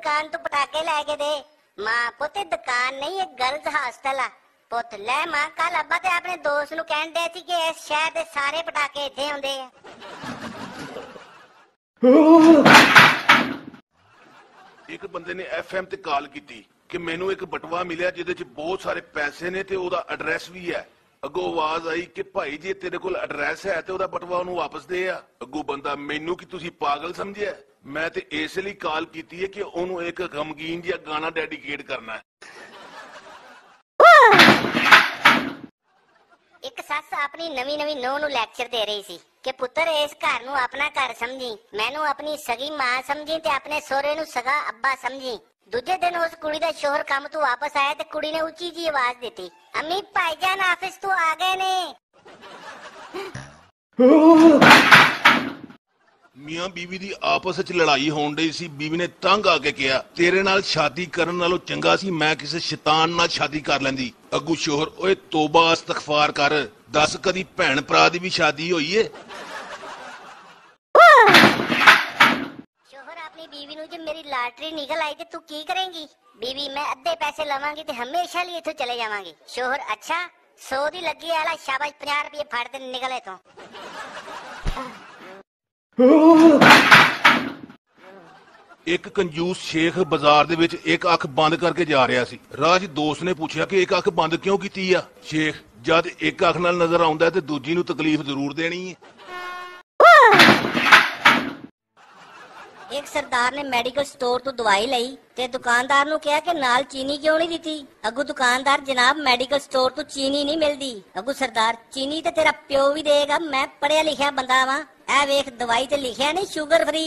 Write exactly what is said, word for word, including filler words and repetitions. दुकान तू पटाके लै के दे। मां पुत्त दुकान नहीं, एक गर्ल्स हॉस्टल आ पुत। लै मां कल अब्बा ते अपने दोस्त नू कहन दे सी कि इस शहर दे सारे पटाके इत्थे आउंदे आ। एक बंदे ने एफएम ते कॉल कीती कि मेनू एक बटवा मिलिया जिदे च बहुत सारे पैसे ने ते ओदा एड्रेस भी है। अगो आवाज आई कि भाई जी तेरे कोल एड्रेस है ते ओदा बटवा ओनू वापस दे आ। अगो बंदा मेनू कि तुसी पागल समझिया, मैं ते इसलिए कॉल कीती है कि ओनू एक गमगीन जिहा गाना डेडिकेट करना है। एक सस अपनी नवी नवी नूंह नू लेक्चर दे रही सी कि पुत्र इस घर नू अपना घर समझी, मैनू अपनी सगी मां समझी ते अपने सोहरे नू सगा अब्बा समझी। दूजे दिन उस कुड़ी दा शोहर काम तू वापस आया ते कुड़ी ने उची जी आवाज दी, अम्मी भाईजान ऑफिस तू आ गए ने। मियां बीवी दी आपस विच लड़ाई होण दी सी। बीवी ने तंग आके कहा तेरे नाल शादी करन नालों चंगा सी मैं किसी शैतान नाल शादी कर लैंदी। अगू शोहर ओए तौबा इस्तगफार कर, दस कदी भैन भरा दी भी शादी होई है। बीवी नू जे मेरी लाटरी निकल आई ते तू की करेंगी? बीवी मैं अद्धे पैसे लवांगी ते हमेशा लिए इथों चले जावांगी। शोहर अच्छा सौ दी लगी आला शाबाश पचास रुपये फाड़ दे निकल इथों। एक कंजूस शेख बाजार दे विच एक अख बंद करके जा रहा सी। राज दोस्त ने पूछया कि एक अख बंद क्यों कीती आ? शेख जद एक अख नाल नजर आउंदा है ते दूजी नू तकलीफ जरूर देनी है। एक सरदार ने मेडिकल स्टोर तो दवाई लाई ते दुकानदार नू कहा कि नाल चीनी क्यों नहीं दिती? अगू दुकानदार जनाब मेडिकल स्टोर तो चीनी नहीं मिलदी। अगू सरदार चीनी ते तेरा प्यो भी देगा, मैं पढ़िया लिखिया बंदा वां, ऐ वेख दवाई ते लिखिया नहीं शुगर फ्री।